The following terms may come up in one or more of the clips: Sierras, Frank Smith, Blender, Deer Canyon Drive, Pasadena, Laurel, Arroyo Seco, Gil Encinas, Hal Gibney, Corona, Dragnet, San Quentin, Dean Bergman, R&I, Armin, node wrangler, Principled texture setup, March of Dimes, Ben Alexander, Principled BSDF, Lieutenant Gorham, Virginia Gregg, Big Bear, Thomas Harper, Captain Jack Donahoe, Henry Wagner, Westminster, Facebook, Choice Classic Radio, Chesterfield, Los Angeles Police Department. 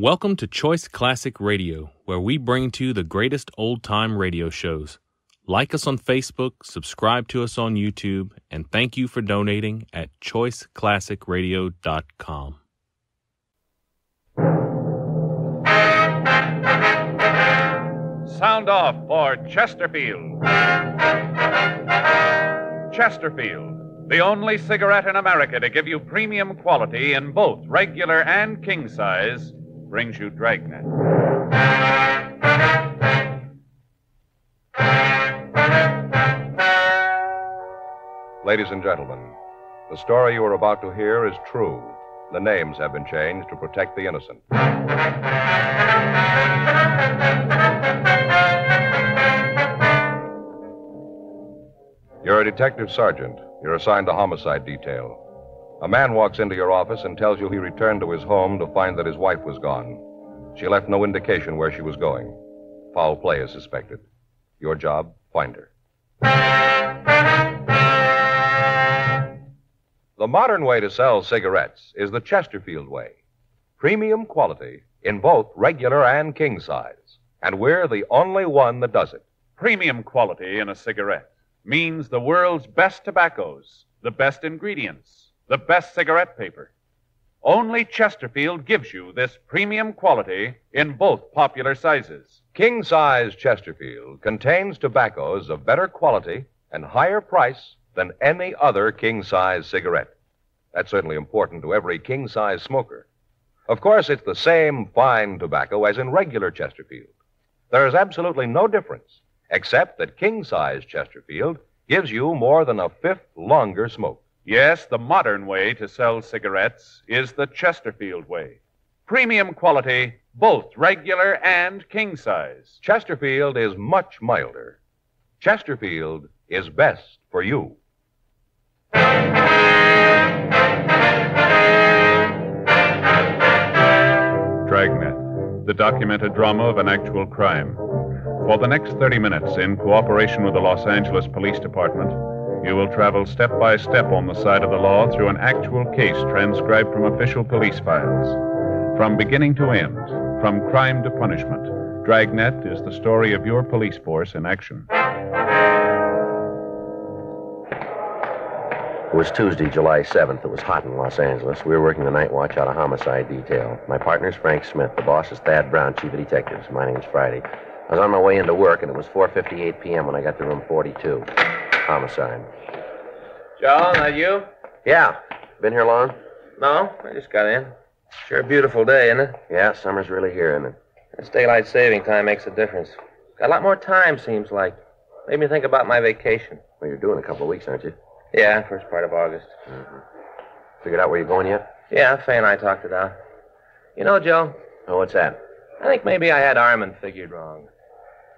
Welcome to Choice Classic Radio, where we bring to you the greatest old-time radio shows. Like us on Facebook, subscribe to us on YouTube, and thank you for donating at choiceclassicradio.com. Sound off for Chesterfield. Chesterfield, the only cigarette in America to give you premium quality in both regular and king size, brings you Dragnet. Ladies and gentlemen, the story you are about to hear is true. The names have been changed to protect the innocent. You're a detective sergeant. You're assigned to homicide detail. A man walks into your office and tells you he returned to his home to find that his wife was gone. She left no indication where she was going. Foul play is suspected. Your job, find her. The modern way to sell cigarettes is the Chesterfield way. Premium quality in both regular and king size. And we're the only one that does it. Premium quality in a cigarette means the world's best tobaccos, the best ingredients, the best cigarette paper. Only Chesterfield gives you this premium quality in both popular sizes. King size Chesterfield contains tobaccos of better quality and higher price than any other king size cigarette. That's certainly important to every king size smoker. Of course, it's the same fine tobacco as in regular Chesterfield. There is absolutely no difference, except that king size Chesterfield gives you more than a fifth longer smoke. Yes, the modern way to sell cigarettes is the Chesterfield way. Premium quality, both regular and king size. Chesterfield is much milder. Chesterfield is best for you. Dragnet, the documented drama of an actual crime. For the next 30 minutes, in cooperation with the Los Angeles Police Department, you will travel step by step on the side of the law through an actual case transcribed from official police files. From beginning to end, from crime to punishment, Dragnet is the story of your police force in action. It was Tuesday, July 7th. It was hot in Los Angeles. We were working the night watch out of homicide detail. My partner's Frank Smith. The boss is Thad Brown, chief of detectives. My name's Friday. I was on my way into work, and it was 4:58 p.m. when I got to room 42. Homicide. John, that you? Yeah. Been here long? No, I just got in. Sure a beautiful day, isn't it? Yeah, summer's really here, isn't it? This daylight saving time makes a difference. Got a lot more time, seems like. Made me think about my vacation. Well, you're doing a couple of weeks, aren't you? Yeah, first part of August. Mm-hmm. Figured out where you're going yet? Yeah, Fay and I talked it out. You know, Joe? Oh, what's that? I think maybe I had Armin figured wrong.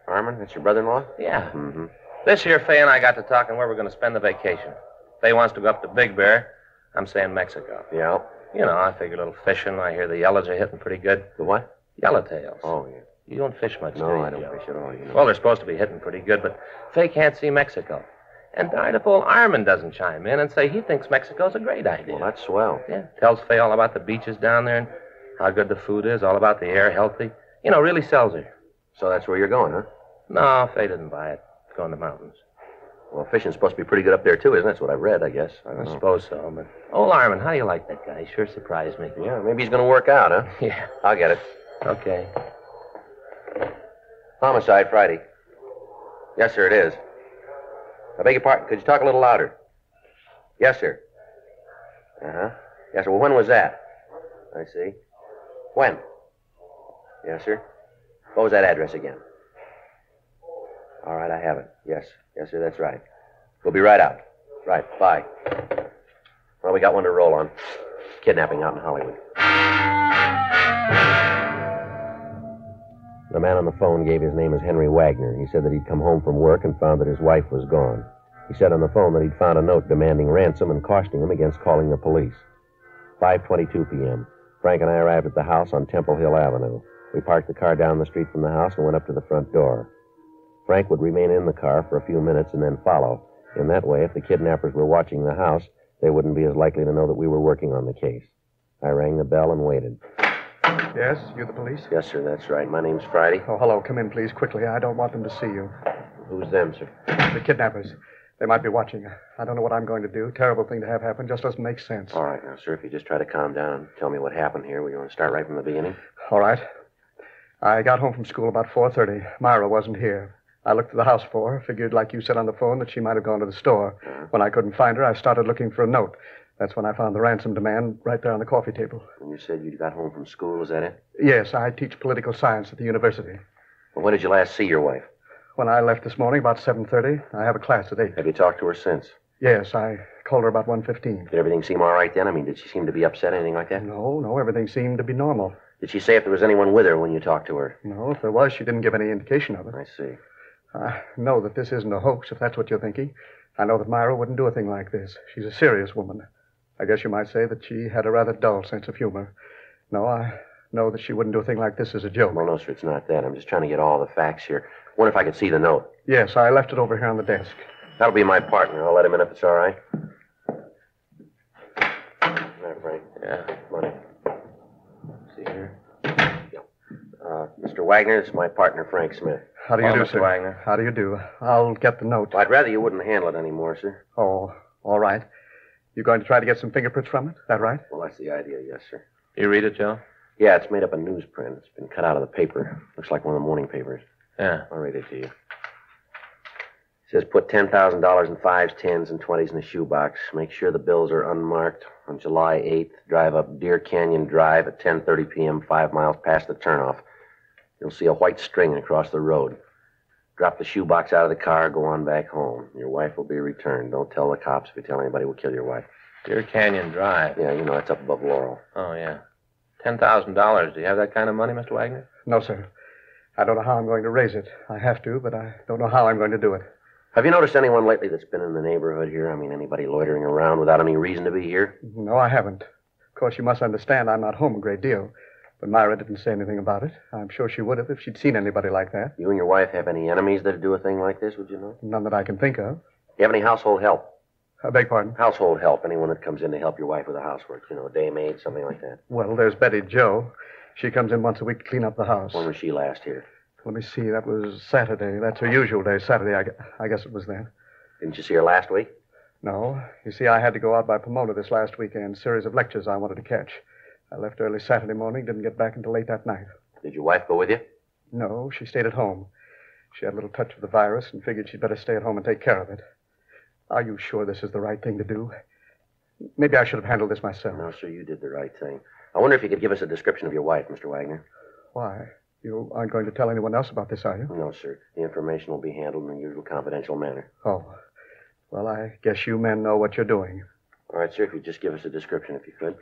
Armin? That's your brother-in-law? Yeah. Mm-hmm. This year, Fay and I got to talking where we're going to spend the vacation. Fay wants to go up to Big Bear. I'm saying Mexico. Yeah? You know, I figure a little fishing. I hear the yellows are hitting pretty good. The what? Yellowtails. Oh, yeah. You don't fish much, do you? No, I don't fish at all. You know. Well, they're supposed to be hitting pretty good, but Fay can't see Mexico. And darn if old Armin doesn't chime in and say he thinks Mexico's a great idea. Well, that's swell. Yeah, tells Fay all about the beaches down there and how good the food is, all about the air, healthy. You know, really sells her. So that's where you're going, huh? No, Fay didn't buy it. Going to the mountains. Well, fishing's supposed to be pretty good up there, too, isn't it? That's what I've read, I guess. I suppose so, but... Old Armin, how do you like that guy? He sure surprised me. Yeah, maybe he's going to work out, huh? Yeah. I'll get it. Okay. Homicide Friday. Yes, sir, it is. I beg your pardon. Could you talk a little louder? Yes, sir. Uh-huh. Yes, sir. Well, when was that? I see. When? Yes, sir. What was that address again? All right, I have it. Yes. Yes, sir, that's right. We'll be right out. Right, bye. Well, we got one to roll on. Kidnapping out in Hollywood. The man on the phone gave his name as Henry Wagner. He said that he'd come home from work and found that his wife was gone. He said on the phone that he'd found a note demanding ransom and cautioning him against calling the police. 5:22 p.m. Frank and I arrived at the house on Temple Hill Avenue. We parked the car down the street from the house and went up to the front door. Frank would remain in the car for a few minutes and then follow. In that way, if the kidnappers were watching the house, they wouldn't be as likely to know that we were working on the case. I rang the bell and waited. Yes, you the police? Yes, sir, that's right. My name's Friday. Oh, hello. Come in, please, quickly. I don't want them to see you. Who's them, sir? The kidnappers. They might be watching. I don't know what I'm going to do. Terrible thing to have happen. Just doesn't make sense. All right, now, sir, if you just try to calm down and tell me what happened here, we want to start right from the beginning? All right. I got home from school about 4:30. Myra wasn't here. I looked at the house for her, figured, like you said on the phone, that she might have gone to the store. Uh-huh. When I couldn't find her, I started looking for a note. That's when I found the ransom demand right there on the coffee table. And you said you got home from school, was that it? Yes, I teach political science at the university. Well, when did you last see your wife? When I left this morning, about 7:30. I have a class at 8. Have you talked to her since? Yes, I called her about 1:15. Did everything seem all right then? I mean, did she seem to be upset, anything like that? No, everything seemed to be normal. Did she say if there was anyone with her when you talked to her? No, if there was, she didn't give any indication of it. I see. I know that this isn't a hoax, if that's what you're thinking. I know that Myra wouldn't do a thing like this. She's a serious woman. I guess you might say that she had a rather dull sense of humor. No, I know that she wouldn't do a thing like this as a joke. Well, no, sir, it's not that. I'm just trying to get all the facts here. I wonder if I could see the note. Yes, I left it over here on the desk. That'll be my partner. I'll let him in if it's all right. All right. Yeah, money. See here. Mr. Wagner, this is my partner, Frank Smith. How do you do, sir? Mr. Wagner. How do you do? I'll get the note. Well, I'd rather you wouldn't handle it anymore, sir. Oh, all right. You going to try to get some fingerprints from it? Is that right? Well, that's the idea, yes, sir. You read it, Joe? Yeah, it's made up a newsprint. It's been cut out of the paper. Looks like one of the morning papers. Yeah. I'll read it to you. It says, put $10,000 in fives, tens, and twenties in the shoebox. Make sure the bills are unmarked. On July 8th, drive up Deer Canyon Drive at 10:30 p.m., 5 miles past the turnoff. You'll see a white string across the road. Drop the shoebox out of the car, go on back home. Your wife will be returned. Don't tell the cops. If you tell anybody, we'll kill your wife. Deer Canyon Drive. Yeah, you know, it's up above Laurel. Oh, yeah. $10,000. Do you have that kind of money, Mr. Wagner? No, sir. I don't know how I'm going to raise it. I have to, but I don't know how I'm going to do it. Have you noticed anyone lately that's been in the neighborhood here? I mean, anybody loitering around without any reason to be here? No, I haven't. Of course, you must understand I'm not home a great deal. But Myra didn't say anything about it. I'm sure she would have if she'd seen anybody like that. You and your wife have any enemies that'd do a thing like this, would you know? None that I can think of. Do you have any household help? I beg pardon? Household help. Anyone that comes in to help your wife with the housework. You know, a day maid, something like that. Well, there's Betty Joe. She comes in once a week to clean up the house. When was she last here? Let me see. That was Saturday. That's her usual day, Saturday. I guess it was then. Didn't you see her last week? No. You see, I had to go out by Pomona this last weekend. Series of lectures I wanted to catch. I left early Saturday morning, didn't get back until late that night. Did your wife go with you? No, she stayed at home. She had a little touch of the virus and figured she'd better stay at home and take care of it. Are you sure this is the right thing to do? Maybe I should have handled this myself. No, sir, you did the right thing. I wonder if you could give us a description of your wife, Mr. Wagner. Why? You aren't going to tell anyone else about this, are you? No, sir. The information will be handled in the usual confidential manner. Oh. Well, I guess you men know what you're doing. All right, sir, if you'd just give us a description, if you could.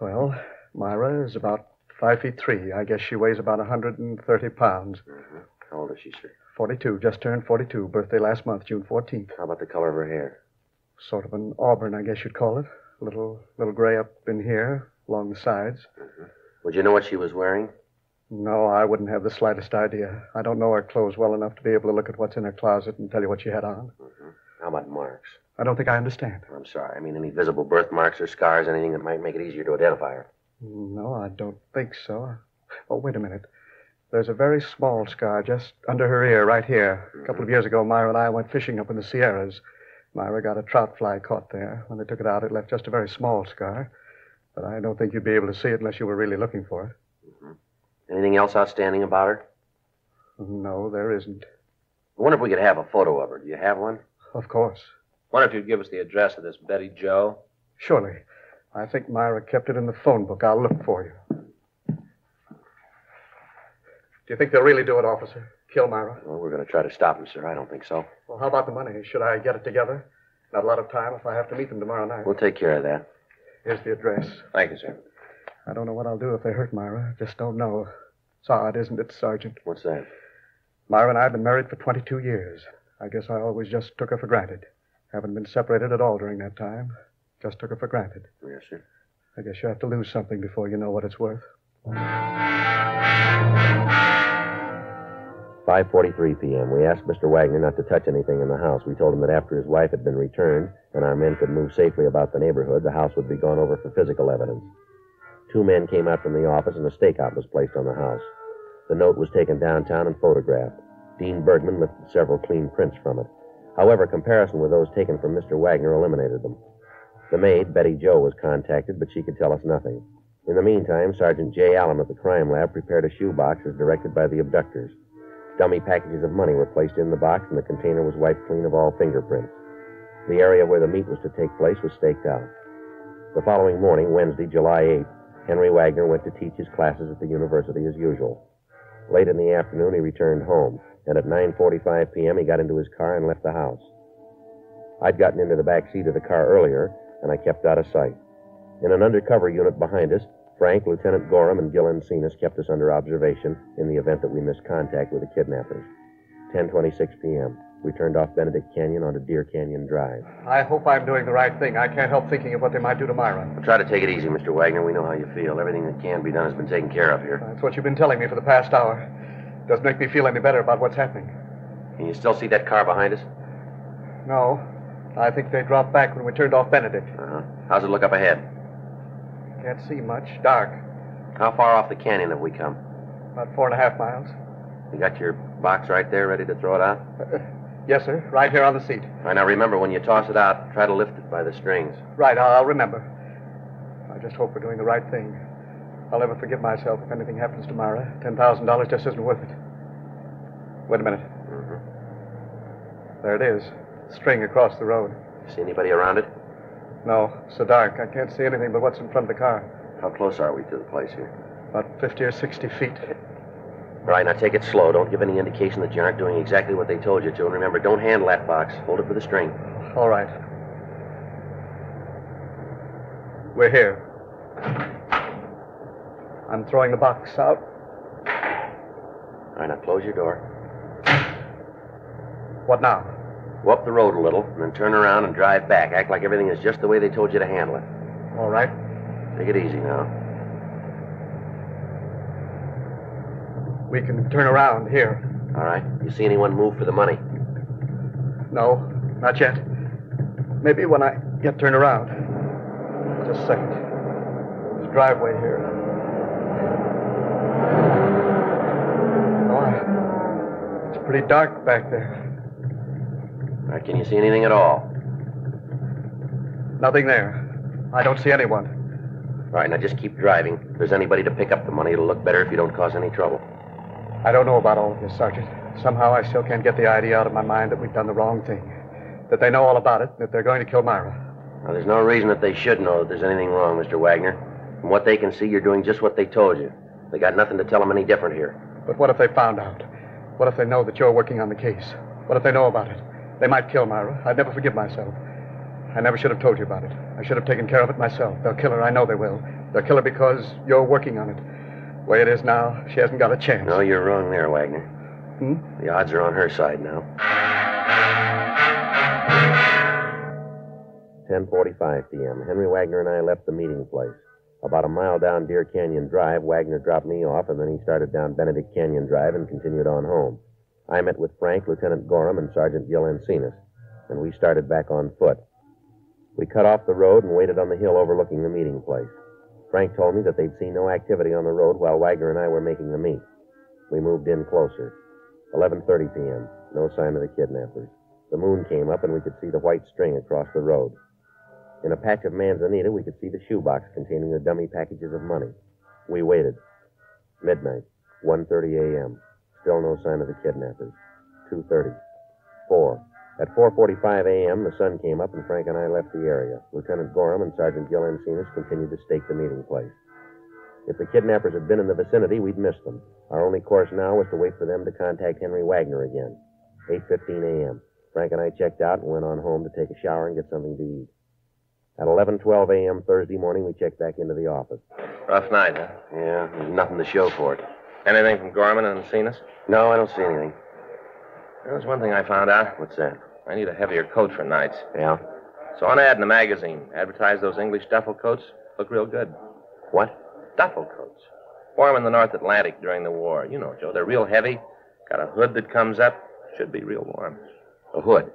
Well, Myra is about 5'3". I guess she weighs about 130 pounds. Mm-hmm. How old is she, sir? 42. Just turned 42. Birthday last month, June 14th. How about the color of her hair? Sort of an auburn, I guess you'd call it. A little gray up in here, along the sides. Mm-hmm. Would you know what she was wearing? No, I wouldn't have the slightest idea. I don't know her clothes well enough to be able to look at what's in her closet and tell you what she had on. Mm-hmm. How about marks? I don't think I understand. I'm sorry. I mean, any visible birthmarks or scars, anything that might make it easier to identify her? No, I don't think so. Oh, wait a minute. There's a very small scar just under her ear right here. Mm-hmm. A couple of years ago, Myra and I went fishing up in the Sierras. Myra got a trout fly caught there. When they took it out, it left just a very small scar. But I don't think you'd be able to see it unless you were really looking for it. Mm-hmm. Anything else outstanding about her? No, there isn't. I wonder if we could have a photo of her. Do you have one? Of course. I wonder if you'd give us the address of this Betty Joe. Surely. I think Myra kept it in the phone book. I'll look for you. Do you think they'll really do it, officer? Kill Myra? Well, we're going to try to stop them, sir. I don't think so. Well, how about the money? Should I get it together? Not a lot of time if I have to meet them tomorrow night. We'll take care of that. Here's the address. Thank you, sir. I don't know what I'll do if they hurt Myra. Just don't know. It's odd, isn't it, Sergeant? What's that? Myra and I have been married for 22 years. I guess I always just took her for granted. Haven't been separated at all during that time. Just took her for granted. Yes, sir. I guess you have to lose something before you know what it's worth. 5:43 p.m. We asked Mr. Wagner not to touch anything in the house. We told him that after his wife had been returned and our men could move safely about the neighborhood, the house would be gone over for physical evidence. Two men came out from the office and a stakeout was placed on the house. The note was taken downtown and photographed. Dean Bergman lifted several clean prints from it. However, comparison with those taken from Mr. Wagner eliminated them. The maid, Betty Joe, was contacted, but she could tell us nothing. In the meantime, Sergeant J. Allen at the crime lab prepared a shoebox as directed by the abductors. Dummy packages of money were placed in the box, and the container was wiped clean of all fingerprints. The area where the meet was to take place was staked out. The following morning, Wednesday, July 8th, Henry Wagner went to teach his classes at the university as usual. Late in the afternoon, he returned home, and at 9:45 p.m., he got into his car and left the house. I'd gotten into the back seat of the car earlier, and I kept out of sight. In an undercover unit behind us, Frank, Lieutenant Gorham, and Gil Encinas kept us under observation in the event that we missed contact with the kidnappers. 10:26 p.m. We turned off Benedict Canyon onto Deer Canyon Drive. I hope I'm doing the right thing. I can't help thinking of what they might do to Myra. Well, try to take it easy, Mr. Wagner. We know how you feel. Everything that can be done has been taken care of here. That's what you've been telling me for the past hour. It doesn't make me feel any better about what's happening. Can you still see that car behind us? No. I think they dropped back when we turned off Benedict. Uh-huh. How's it look up ahead? Can't see much. Dark. How far off the canyon have we come? About 4.5 miles. You got your box right there ready to throw it out? Yes, sir. Right here on the seat. All right, now remember, when you toss it out, try to lift it by the strings. Right, I'll remember. I just hope we're doing the right thing. I'll never forgive myself if anything happens to Myra. $10,000 just isn't worth it. Wait a minute. Mm-hmm. There it is. String across the road. You see anybody around it? No, it's so dark. I can't see anything but what's in front of the car. How close are we to the place here? About 50 or 60 feet. All right, now take it slow. Don't give any indication that you aren't doing exactly what they told you to. And remember, don't handle that box. Hold it with a string. All right. We're here. I'm throwing the box out. All right, now close your door. What now? Go up the road a little, and then turn around and drive back. Act like everything is just the way they told you to handle it. All right. Take it easy now. We can turn around here. All right. You see anyone move for the money? No, not yet. Maybe when I get turned around. Just a second. There's a driveway here. Oh, it's pretty dark back there. All right, can you see anything at all? Nothing there. I don't see anyone. All right, now just keep driving. If there's anybody to pick up the money, it'll look better if you don't cause any trouble. I don't know about all of this, Sergeant. Somehow I still can't get the idea out of my mind that we've done the wrong thing, that they know all about it, and that they're going to kill Myra. Now, there's no reason that they should know that there's anything wrong, Mr. Wagner. From what they can see, you're doing just what they told you. They got nothing to tell them any different here. But what if they found out? What if they know that you're working on the case? What if they know about it? They might kill Myra. I'd never forgive myself. I never should have told you about it. I should have taken care of it myself. They'll kill her. I know they will. They'll kill her because you're working on it. The way it is now, she hasn't got a chance. No, you're wrong there, Wagner. The odds are on her side now. 10:45 p.m. Henry Wagner and I left the meeting place. About a mile down Deer Canyon Drive, Wagner dropped me off, and then he started down Benedict Canyon Drive and continued on home. I met with Frank, Lieutenant Gorham, and Sergeant Gil Encinas, and we started back on foot. We cut off the road and waited on the hill overlooking the meeting place. Frank told me that they'd seen no activity on the road while Wagner and I were making the meet. We moved in closer. 11:30 p.m., no sign of the kidnappers. The moon came up and we could see the white string across the road. In a patch of manzanita, we could see the shoebox containing the dummy packages of money. We waited. Midnight, 1:30 a.m., still no sign of the kidnappers. 2:30. 4. At 4:45 a.m., the sun came up and Frank and I left the area. Lieutenant Gorham and Sergeant Gil Encinas continued to stake the meeting place. If the kidnappers had been in the vicinity, we'd missed them. Our only course now was to wait for them to contact Henry Wagner again. 8:15 a.m. Frank and I checked out and went on home to take a shower and get something to eat. At 11:12 a.m. Thursday morning, we checked back into the office. Rough night, huh? Yeah, there's nothing to show for it. Anything from Gorman and Encinas? No, I don't see anything. There was one thing I found out. What's that? I need a heavier coat for nights. Yeah? Saw an ad in the magazine. Advertised those English duffel coats. Look real good. What? Duffel coats. Wore them in the North Atlantic during the war. You know, Joe, they're real heavy. Got a hood that comes up. Should be real warm. A hood?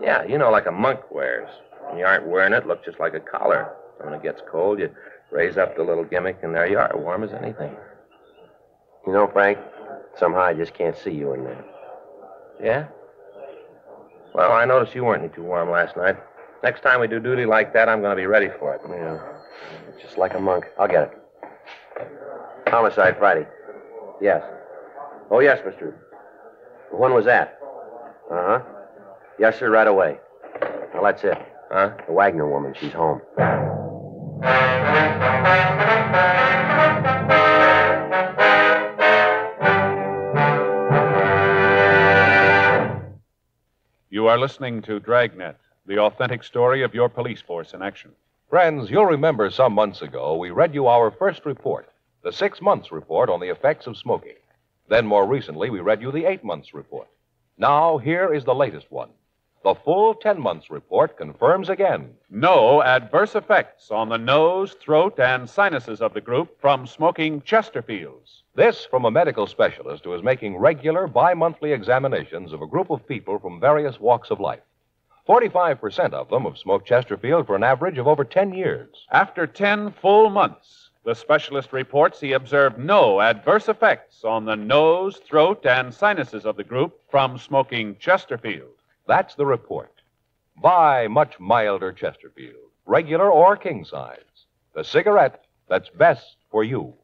Yeah, you know, like a monk wears. When you aren't wearing it, look just like a collar. When it gets cold, you Raise up the little gimmick, and there you are, warm as anything. You know, Frank, somehow I just can't see you in there. Yeah? Well, I noticed you weren't any too warm last night. Next time we do duty like that, I'm going to be ready for it. Yeah. Just like a monk. I'll get it. Homicide Friday. Yes. Oh, yes, Mr. When was that? Uh-huh. Yes, sir, right away. Well, that's it. Huh? The Wagner woman, she's home. You are listening to Dragnet, the authentic story of your police force in action. Friends, you'll remember some months ago we read you our first report, the 6 months report on the effects of smoking. Then more recently we read you the 8 months report. Now here is the latest one. The full 10 months report confirms again. No adverse effects on the nose, throat, and sinuses of the group from smoking Chesterfields. This from a medical specialist who is making regular bi-monthly examinations of a group of people from various walks of life. 45% of them have smoked Chesterfield for an average of over 10 years. After 10 full months, the specialist reports he observed no adverse effects on the nose, throat, and sinuses of the group from smoking Chesterfield. That's the report. Buy much milder Chesterfield, regular or king size. The cigarette that's best for you.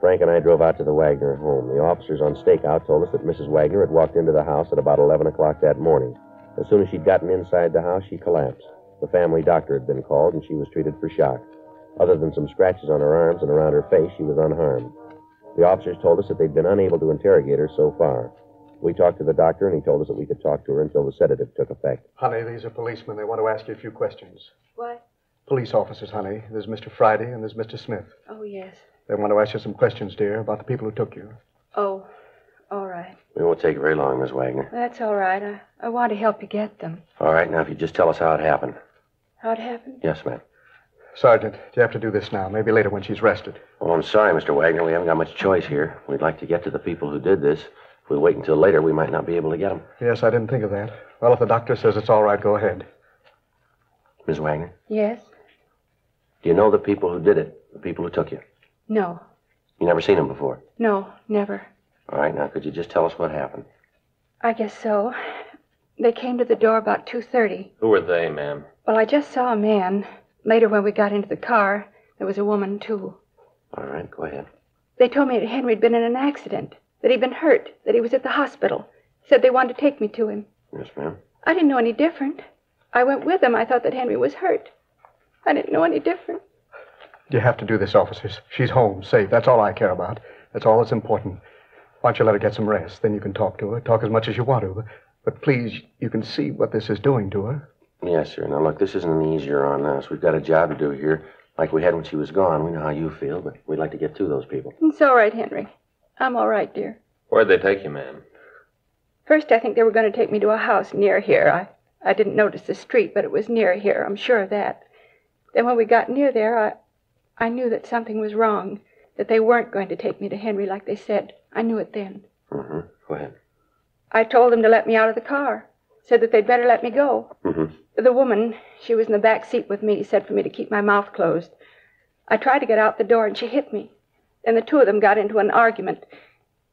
Frank and I drove out to the Wagner home. The officers on stakeout told us that Mrs. Wagner had walked into the house at about 11 o'clock that morning. As soon as she'd gotten inside the house, she collapsed. The family doctor had been called, and she was treated for shock. Other than some scratches on her arms and around her face, she was unharmed. The officers told us that they'd been unable to interrogate her so far. We talked to the doctor, and he told us that we could talk to her until the sedative took effect. Honey, these are policemen. They want to ask you a few questions. What? Police officers, honey. There's Mr. Friday, and there's Mr. Smith. Oh, yes. They want to ask you some questions, dear, about the people who took you. Oh, all right. It won't take very long, Miss Wagner. That's all right. I want to help you get them. All right, now, if you just tell us how it happened. How it happened? Yes, ma'am. Sergeant, you have to do this now, maybe later when she's rested. Oh, I'm sorry, Mr. Wagner. We haven't got much choice here. We'd like to get to the people who did this. If we wait until later, we might not be able to get them. Yes, I didn't think of that. Well, if the doctor says it's all right, go ahead. Miss Wagner? Yes? Do you know the people who did it, the people who took you? No. You never seen them before? No, never. All right, now, could you just tell us what happened? I guess so. They came to the door about 2:30. Who were they, ma'am? Well, I just saw a man. Later, when we got into the car, there was a woman, too. All right, go ahead. They told me that Henry had been in an accident, that he'd been hurt, that he was at the hospital. Said they wanted to take me to him. Yes, ma'am. I didn't know any different. I went with them. I thought that Henry was hurt. I didn't know any different. You have to do this, officers. She's home, safe. That's all I care about. That's all that's important. Why don't you let her get some rest? Then you can talk to her. Talk as much as you want to. But please, you can see what this is doing to her. Yes, sir. Now, look, this isn't an easier on us. We've got a job to do here, like we had when she was gone. We know how you feel, but we'd like to get to those people. It's all right, Henry. I'm all right, dear. Where'd they take you, ma'am? First, I think they were going to take me to a house near here. I didn't notice the street, but it was near here. I'm sure of that. Then when we got near there, I knew that something was wrong, that they weren't going to take me to Henry like they said. I knew it then. Mm-hmm. Go ahead. I told them to let me out of the car, said that they'd better let me go. Mm-hmm. The woman, she was in the back seat with me, said for me to keep my mouth closed. I tried to get out the door, and she hit me. Then the two of them got into an argument.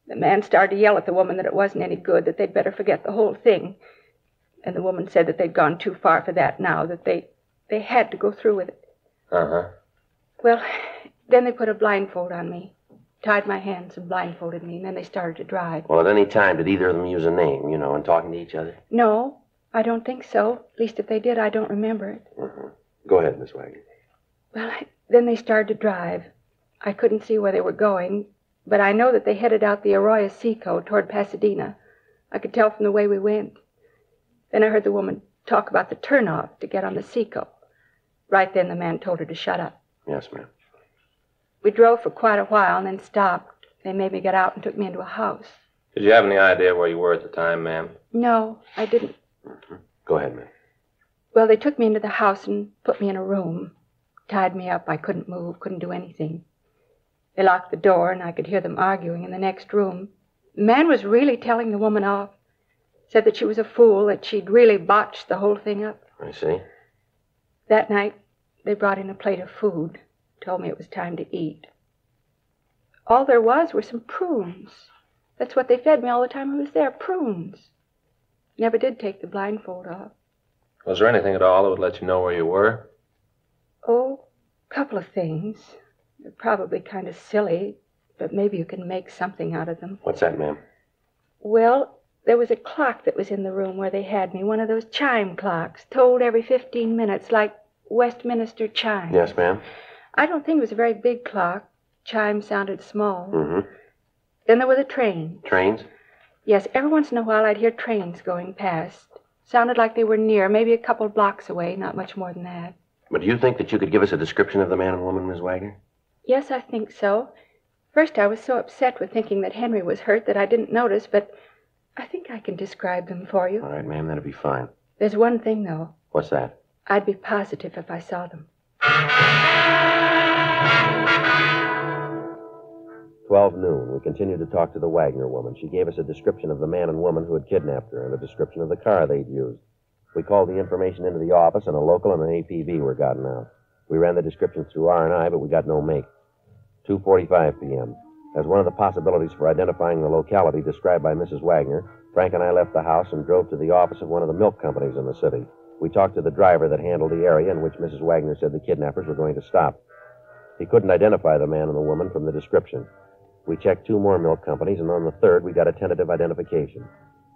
The man started to yell at the woman that it wasn't any good, that they'd better forget the whole thing. And the woman said that they'd gone too far for that now, that they had to go through with it. Uh-huh. Well, then they put a blindfold on me, tied my hands and blindfolded me, and then they started to drive. Well, at any time, did either of them use a name, you know, in talking to each other? No, I don't think so. At least if they did, I don't remember it. Uh-huh. Go ahead, Miss Wagner. Well, then they started to drive. I couldn't see where they were going, but I know that they headed out the Arroyo Seco toward Pasadena. I could tell from the way we went. Then I heard the woman talk about the turnoff to get on the Seco. Right then the man told her to shut up. Yes, ma'am. We drove for quite a while and then stopped. They made me get out and took me into a house. Did you have any idea where you were at the time, ma'am? No, I didn't. Mm-hmm. Go ahead, ma'am. Well, they took me into the house and put me in a room. Tied me up. I couldn't move, couldn't do anything. They locked the door, and I could hear them arguing in the next room. The man was really telling the woman off. Said that she was a fool, that she'd really botched the whole thing up. I see. That night, they brought in a plate of food, told me it was time to eat. All there was were some prunes. That's what they fed me all the time I was there, prunes. Never did take the blindfold off. Was there anything at all that would let you know where you were? Oh, a couple of things. They're probably kind of silly, but maybe you can make something out of them. What's that, ma'am? Well, there was a clock that was in the room where they had me, one of those chime clocks, told every 15 minutes, like Westminster chimes. Yes, ma'am. I don't think it was a very big clock. Chime sounded small. Mm-hmm. Then there was a train. Trains? Yes, every once in a while I'd hear trains going past. Sounded like they were near, maybe a couple blocks away, not much more than that. But do you think that you could give us a description of the man and woman, Miss Wagner? Yes, I think so. First, I was so upset with thinking that Henry was hurt that I didn't notice, but I think I can describe them for you. All right, ma'am, that'll be fine. There's one thing, though. What's that? I'd be positive if I saw them. 12 noon. We continued to talk to the Wagner woman. She gave us a description of the man and woman who had kidnapped her and a description of the car they'd used. We called the information into the office, and a local and an APV were gotten out. We ran the description through R&I, but we got no make. 2:45 p.m. As one of the possibilities for identifying the locality described by Mrs. Wagner, Frank and I left the house and drove to the office of one of the milk companies in the city. We talked to the driver that handled the area in which Mrs. Wagner said the kidnappers were going to stop. He couldn't identify the man and the woman from the description. We checked 2 more milk companies, and on the third, we got a tentative identification.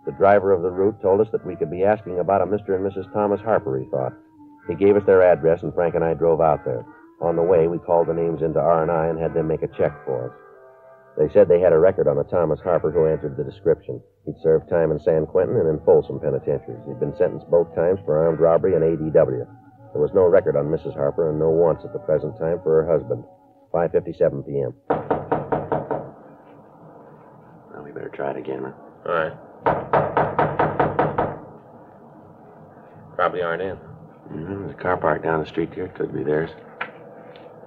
The driver of the route told us that we could be asking about a Mr. and Mrs. Thomas Harper, he thought. He gave us their address, and Frank and I drove out there. On the way, we called the names into R&I and had them make a check for us. They said they had a record on a Thomas Harper who answered the description. He'd served time in San Quentin and in Folsom penitentiaries. He'd been sentenced both times for armed robbery and ADW. There was no record on Mrs. Harper and no wants at the present time for her husband. 5:57 p.m. Well, we better try it again, huh? All right. Probably aren't in. Mm-hmm. There's a car park down the street here. Could be theirs.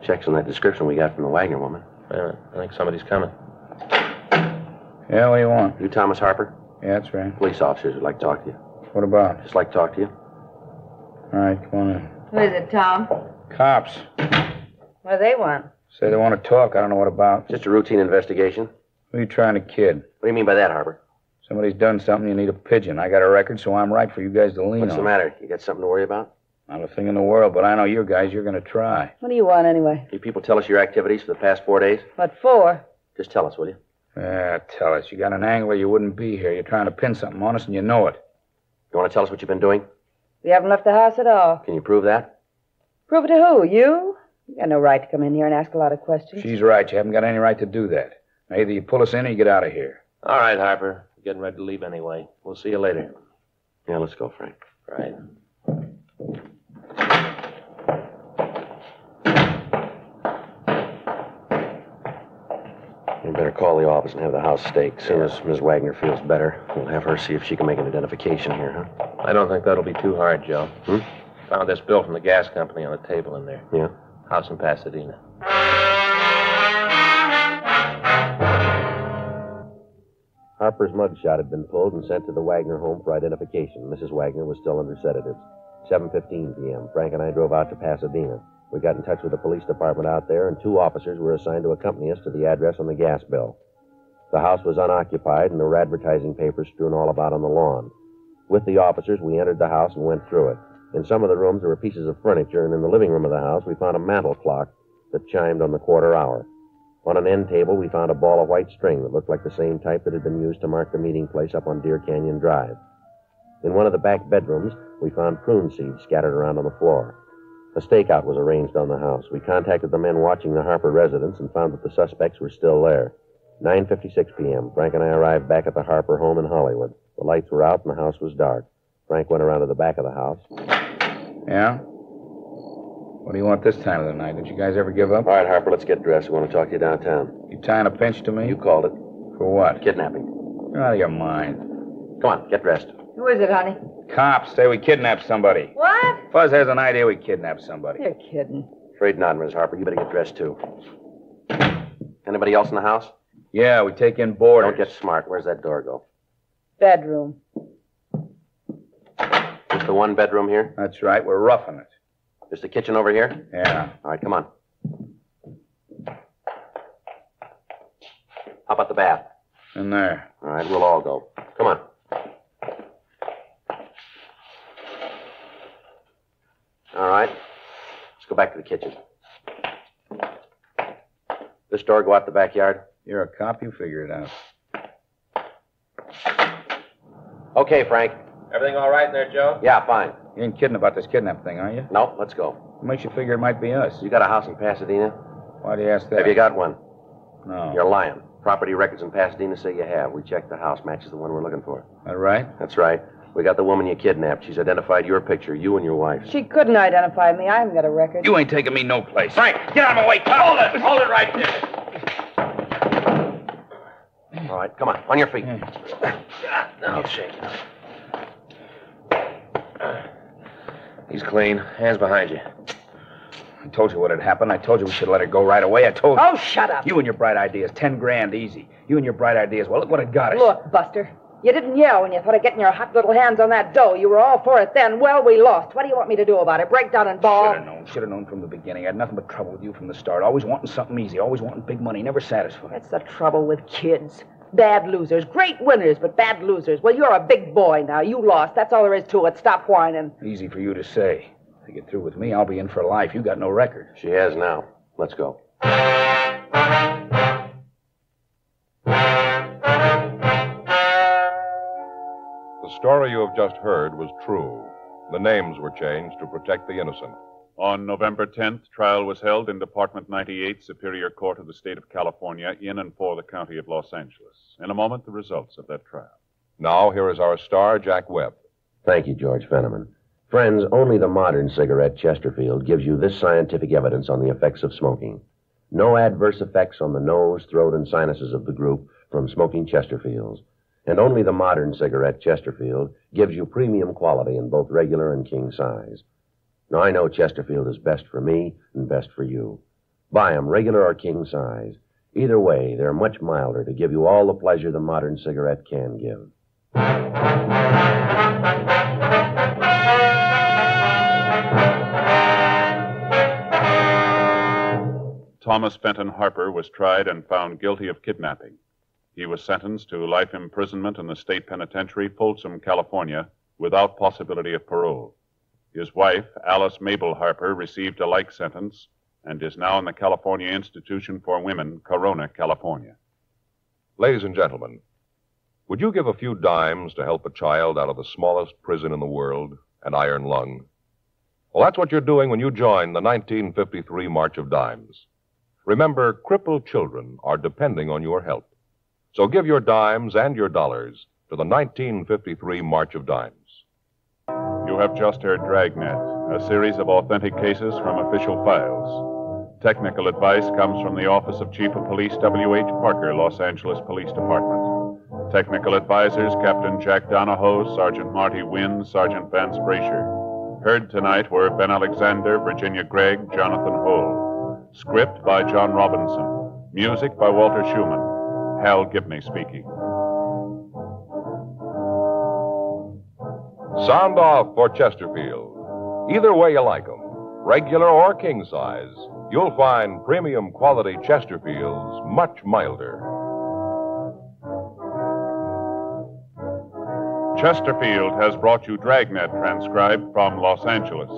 Checks on that description we got from the Wagner woman. Wait a minute. I think somebody's coming. Yeah, what do you want? You Thomas Harper? Yeah, that's right. Police officers would like to talk to you. What about? Just like to talk to you. All right, come on in. Who is it, Tom? Cops. What do they want? Say they want to talk. I don't know what about. Just a routine investigation. Who are you trying to kid? What do you mean by that, Harper? Somebody's done something, you need a pigeon. I got a record, so I'm right for you guys to lean on. What's the matter? You got something to worry about? Not a thing in the world, but I know you guys, you're going to try. What do you want, anyway? You people tell us your activities for the past 4 days? What for? Just tell us, will you? Yeah, tell us. You got an angle, you wouldn't be here. You're trying to pin something on us, and you know it. You want to tell us what you've been doing? We haven't left the house at all. Can you prove that? Prove it to who? You? You got no right to come in here and ask a lot of questions. She's right. You haven't got any right to do that. Now, either you pull us in or you get out of here. All right, Harper. We're getting ready to leave anyway. We'll see you later. Yeah, let's go, Frank. Right. You better call the office and have the house staked. As soon as Ms. Wagner feels better, we'll have her see if she can make an identification here, huh? I don't think that'll be too hard, Joe. Hmm? Found this bill from the gas company on a table in there. Yeah? House in Pasadena. Harper's mugshot had been pulled and sent to the Wagner home for identification. Mrs. Wagner was still under sedatives. 7:15 p.m. Frank and I drove out to Pasadena. We got in touch with the police department out there, and 2 officers were assigned to accompany us to the address on the gas bill. The house was unoccupied, and there were advertising papers strewn all about on the lawn. With the officers, we entered the house and went through it. In some of the rooms, there were pieces of furniture, and in the living room of the house, we found a mantel clock that chimed on the quarter hour. On an end table, we found a ball of white string that looked like the same type that had been used to mark the meeting place up on Deer Canyon Drive. In one of the back bedrooms, we found prune seeds scattered around on the floor. A stakeout was arranged on the house. We contacted the men watching the Harper residence and found that the suspects were still there. 9:56 p.m., Frank and I arrived back at the Harper home in Hollywood. The lights were out and the house was dark. Frank went around to the back of the house. Yeah? What do you want this time of the night? Did you guys ever give up? All right, Harper, let's get dressed. We want to talk to you downtown. You tying a pinch to me? You called it. For what? Kidnapping. You're out of your mind. Come on, get dressed. Who is it, honey? Cops say we kidnapped somebody. What? Fuzz has an idea we kidnapped somebody. You're kidding. Afraid not, Miss Harper. You better get dressed, too. Anybody else in the house? Yeah, we take in boarders. Don't get smart. Where's that door go? Bedroom. Just the one bedroom here? That's right. We're roughing it. Just the kitchen over here? Yeah. All right, come on. How about the bath? In there. All right, we'll all go. Come on. All right. Let's go back to the kitchen. This door go out the backyard? You're a cop. You figure it out. Okay, Frank. Everything all right in there, Joe? Yeah, fine. You ain't kidding about this kidnap thing, are you? No, let's go. What makes you figure it might be us? You got a house in Pasadena? Why do you ask that? Have you got one? No. You're lying. Property records in Pasadena say you have. We checked the house. Matches the one we're looking for. All right? That's right. We got the woman you kidnapped. She's identified your picture, you and your wife. She couldn't identify me. I haven't got a record. You ain't taking me no place. Frank, get out of my way. Hold it. Hold it right there. All right, come on your feet. Now shake it up. He's clean. Hands behind you. I told you what had happened. I told you we should let her go right away. I told you. Oh, shut up. You and your bright ideas. $10,000 easy. You and your bright ideas. Well, look what it got us. Look, Buster, you didn't yell when you thought of getting your hot little hands on that dough. You were all for it then. Well, we lost. What do you want me to do about it? Break down and bawl? Should have known from the beginning. I had nothing but trouble with you from the start. Always wanting something easy. Always wanting big money. Never satisfied. That's the trouble with kids. Bad losers. Great winners, but bad losers. Well, you're a big boy now. You lost. That's all there is to it. Stop whining. Easy for you to say. If you get through with me, I'll be in for life. You got no record. She has now. Let's go. The story you have just heard was true. The names were changed to protect the innocent. On November 10th, trial was held in Department 98, Superior Court of the State of California, in and for the county of Los Angeles. In a moment, the results of that trial. Now, here is our star, Jack Webb. Thank you, George Fenneman. Friends, only the modern cigarette, Chesterfield, gives you this scientific evidence on the effects of smoking. No adverse effects on the nose, throat, and sinuses of the group from smoking Chesterfields. And only the modern cigarette, Chesterfield, gives you premium quality in both regular and king size. Now, I know Chesterfield is best for me and best for you. Buy 'em, regular or king size. Either way, they're much milder to give you all the pleasure the modern cigarette can give. Thomas Benton Harper was tried and found guilty of kidnapping. He was sentenced to life imprisonment in the state penitentiary, Folsom, California, without possibility of parole. His wife, Alice Mabel Harper, received a like sentence and is now in the California Institution for Women, Corona, California. Ladies and gentlemen, would you give a few dimes to help a child out of the smallest prison in the world, an iron lung? Well, that's what you're doing when you join the 1953 March of Dimes. Remember, crippled children are depending on your help. So give your dimes and your dollars to the 1953 March of Dimes. You have just heard Dragnet, a series of authentic cases from official files. Technical advice comes from the Office of Chief of Police W. H. Parker, Los Angeles Police Department. Technical advisors Captain Jack Donahoe, Sergeant Marty Wynn, Sergeant Vance Brasher. Heard tonight were Ben Alexander, Virginia Gregg, Jonathan Hull. Script by John Robinson. Music by Walter Schumann. Hal Gibney speaking. Sound off for Chesterfield. Either way you like them, regular or king size, you'll find premium quality Chesterfields much milder. Chesterfield has brought you Dragnet, transcribed from Los Angeles.